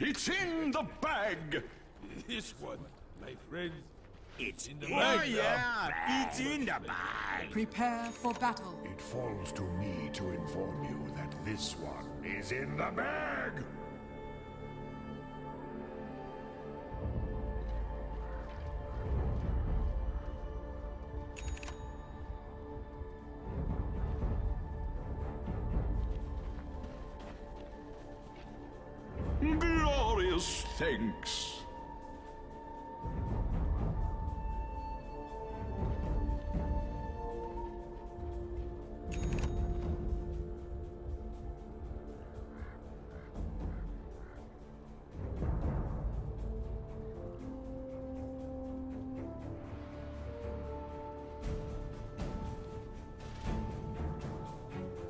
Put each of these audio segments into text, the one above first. It's in the bag! This one, my friend, it's in the bag. Oh yeah, it's in the bag! Prepare for battle. It falls to me to inform you that this one is in the bag! Glorious thanks.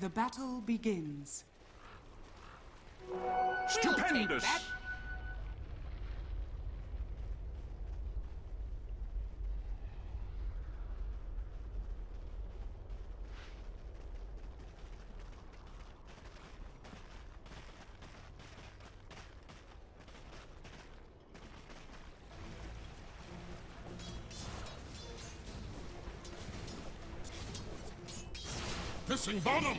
The battle begins. Stupendous! Missing bottom!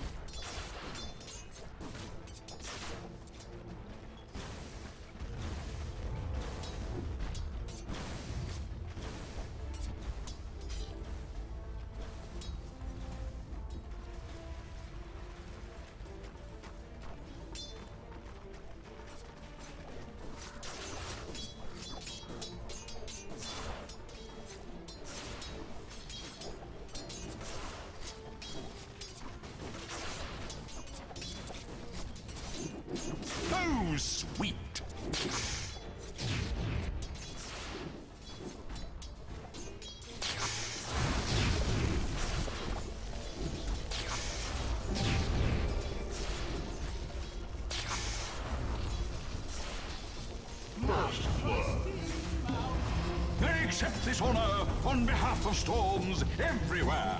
Sweet. They accept this honor on behalf of storms everywhere.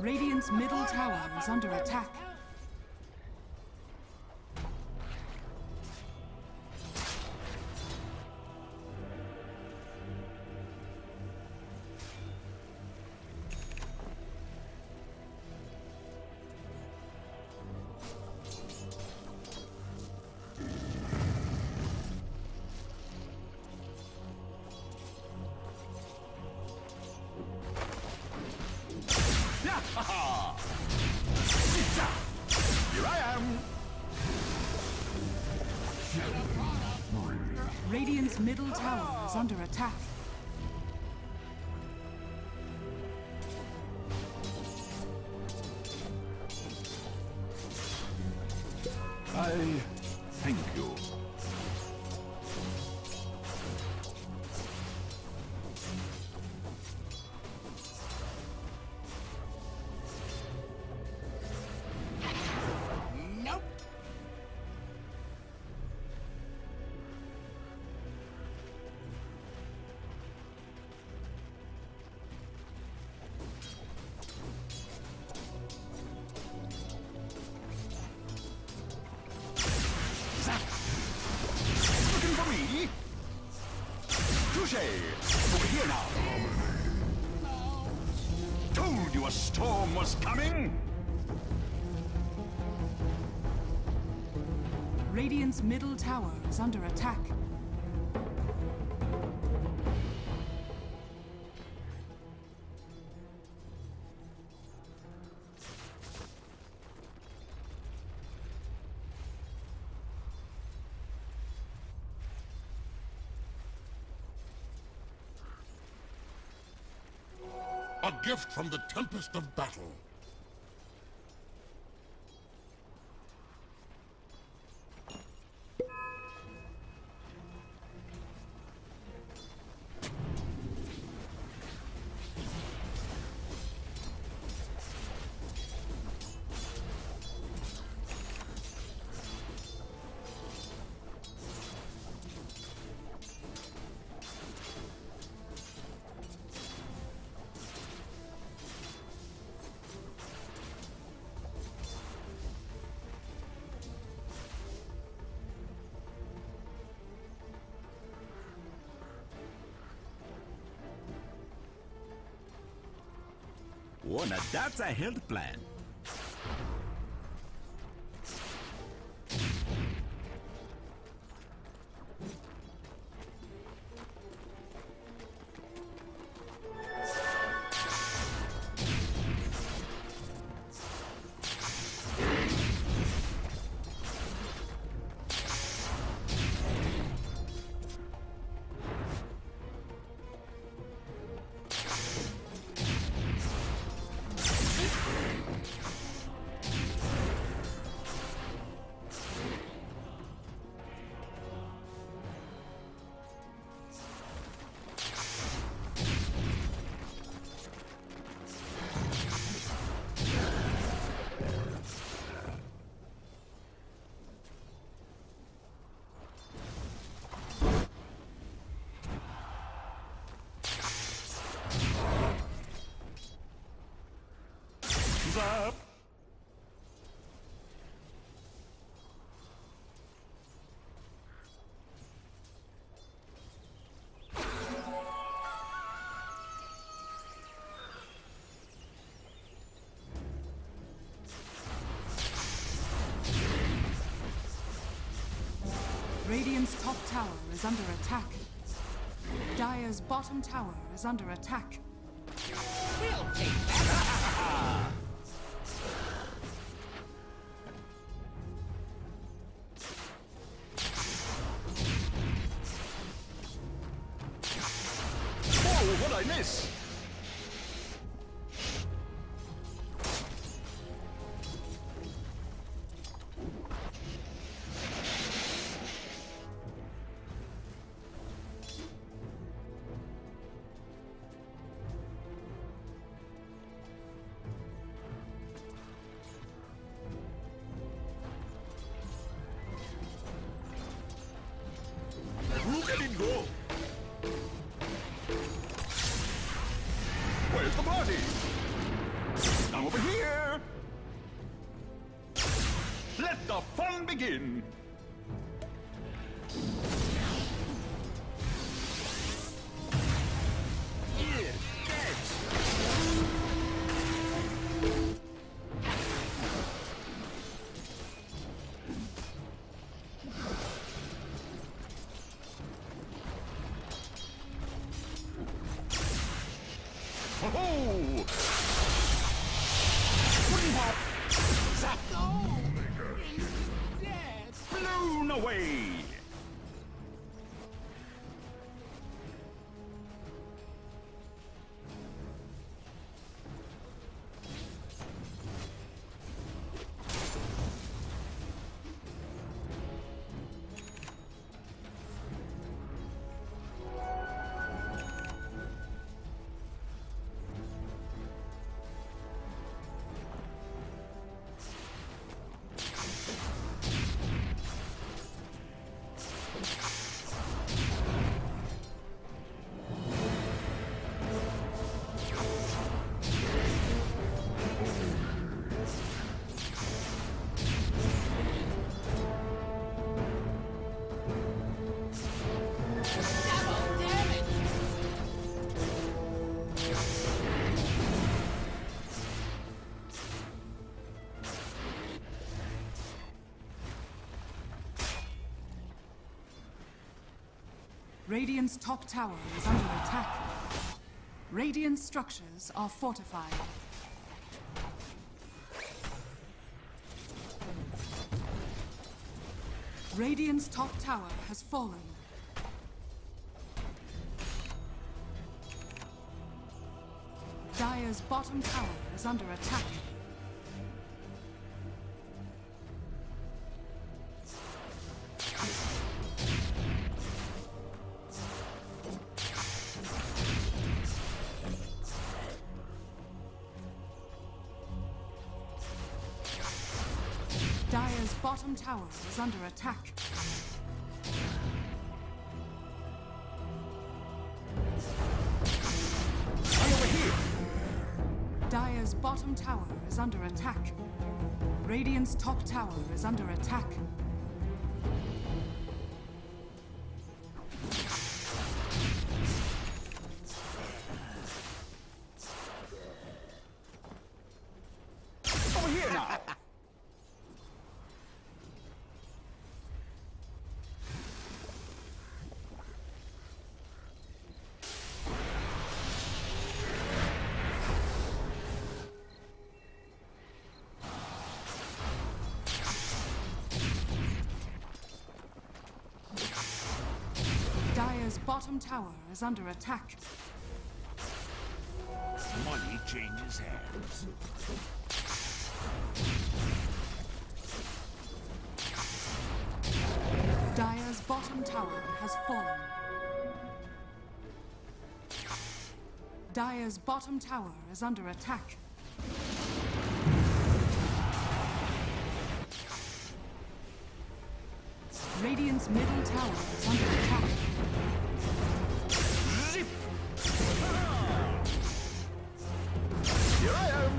Radiant's middle tower is under attack. Here I am. Radiant's middle tower is under attack. I thank you. Over here now. No. Told you a storm was coming. Radiant's middle tower is under attack. A gift from the tempest of battle. Oh, now that's a health plan. Up. Radiant's top tower is under attack. Dire's bottom tower is under attack. We'll take that. What I miss? Where's the party? I'm over here! Let the fun begin! Radiant's top tower is under attack. Radiant structures are fortified. Radiant's top tower has fallen. Dire's bottom tower is under attack. Dire's bottom tower is under attack. I'm over here! Dire's bottom tower is under attack. Radiant's top tower is under attack. Over here now! Dire's bottom tower is under attack. Money changes hands. Dire's bottom tower has fallen. Dire's bottom tower is under attack. Radiant's middle tower is under attack. Zip! Here I am!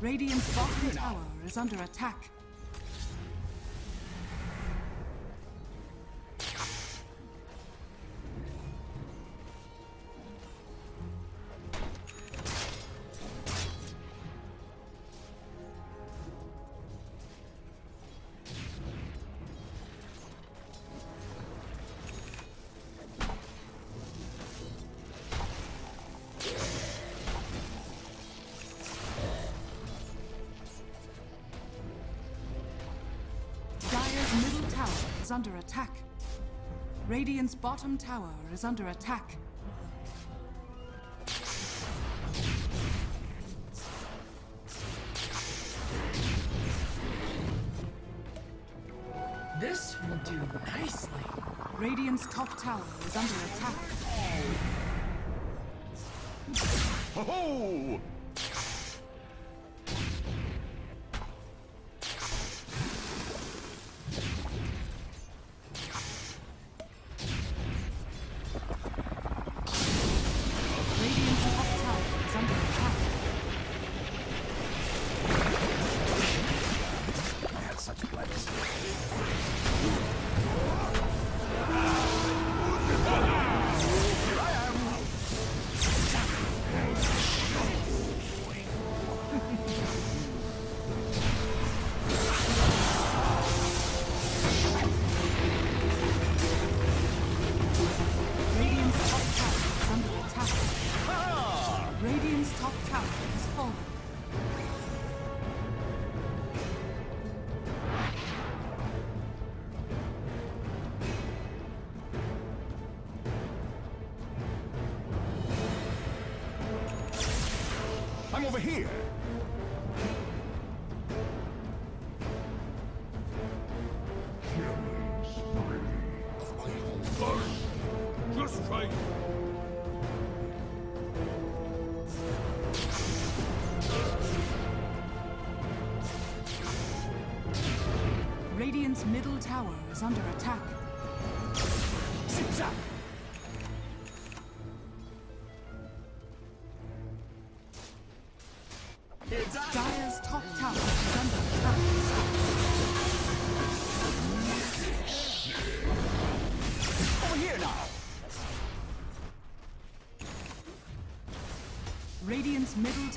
Radiant's bottom tower is under attack. is under attack. Radiant's bottom tower is under attack. This will do nicely. Radiant's top tower is under attack. Ho ho! I'm over here. Just try. Radiant's middle tower is under attack. Sit up. Dire's top tower is under attack. Over here now! Radiant's middle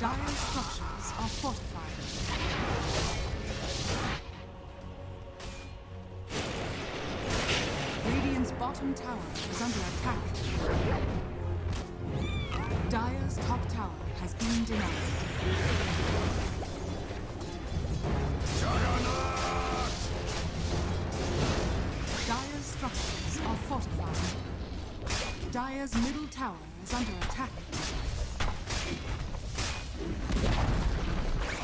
Dire structures are fortified. Radiant's bottom tower is under attack. Dire's top tower has been denied. Dire structures are fortified. Dire's middle tower is under attack.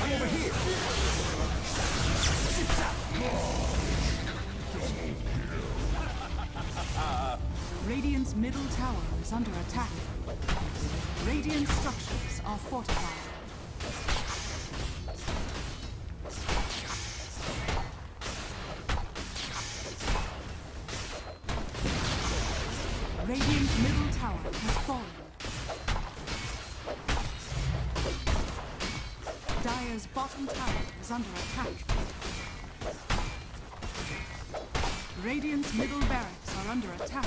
I'm over here! Radiant's middle tower is under attack. Radiant structures are fortified. Radiant's middle tower has fallen. Dire's bottom tower is under attack. Radiant's middle barracks are under attack.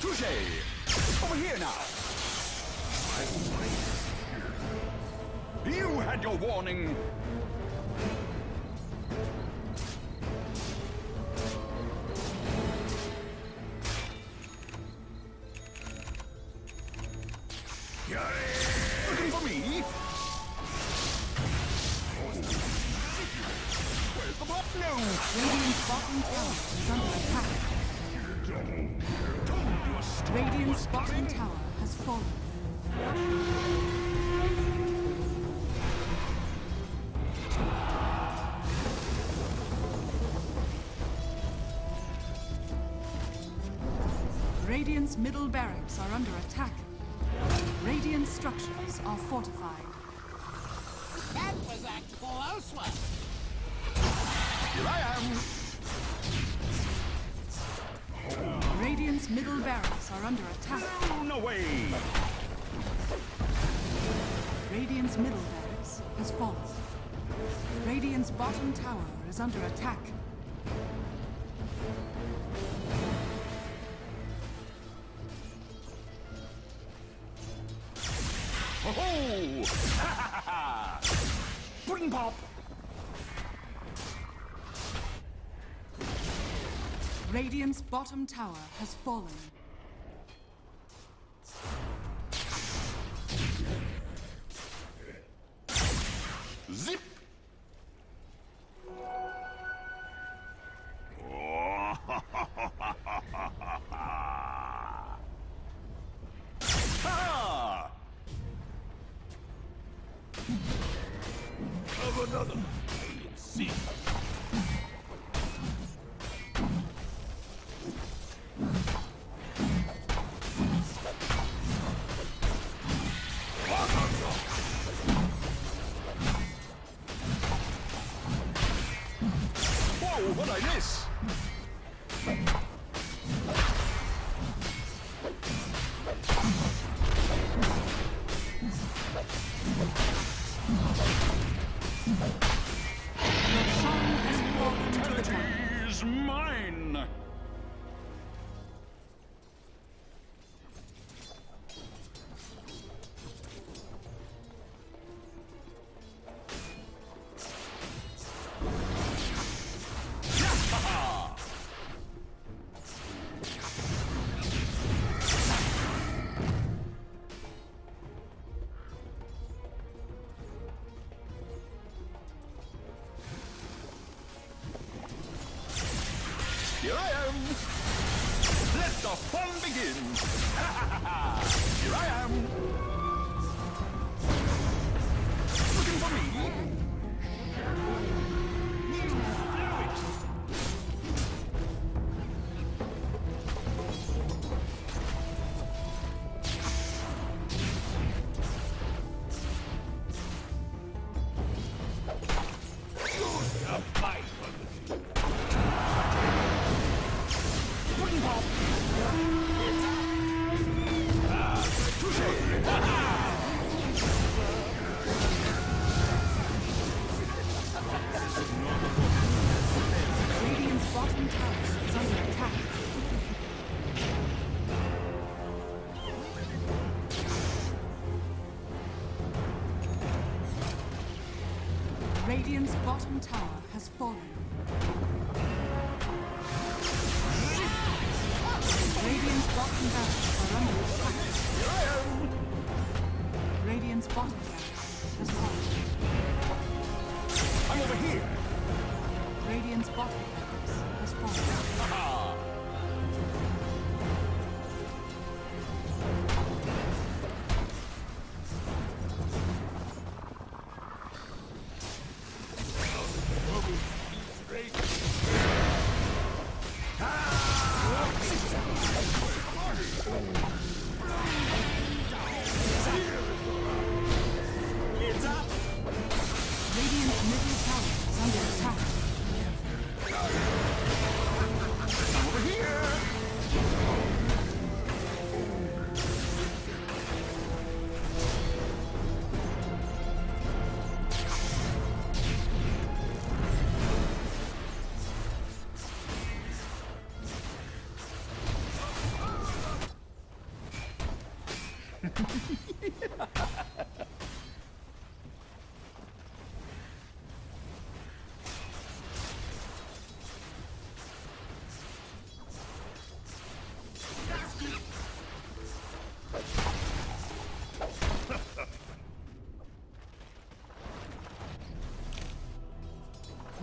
Touché! Over here now! You had your warning! Looking for me? Where's the block? No! Radiant's bottom tower is under attack. Radiant's bottom tower has fallen. Radiant's middle barracks are under attack. Radiant structures are fortified. That was Act 4 elsewhere. Here I am. Radiant's middle barracks are under attack. No way. Radiant's middle barracks has fallen. Radiant's bottom tower is under attack. Oh! Ha ha ha! Pudding pop! Radiant's bottom tower has fallen. Zip! Another see. Whoa, what I miss? Mine! Here I am! Let the fun begin! Here I am! Looking for me? You know it! You're a fight! Radiant's bottom tower has fallen. Radiant's bottom barracks are under attack. Radiant's bottom barracks has fallen. I'm over here! Radiant's bottom barracks has fallen. Radiant's middle tower is under attack.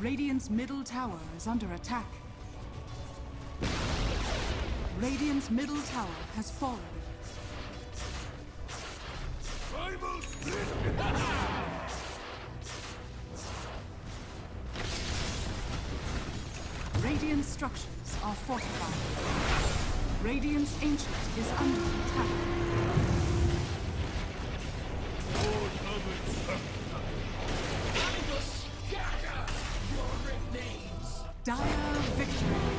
Radiant's middle tower is under attack. Radiant's middle tower has fallen. Radiant structures are fortified. Radiant's ancient is under attack. Dire victory!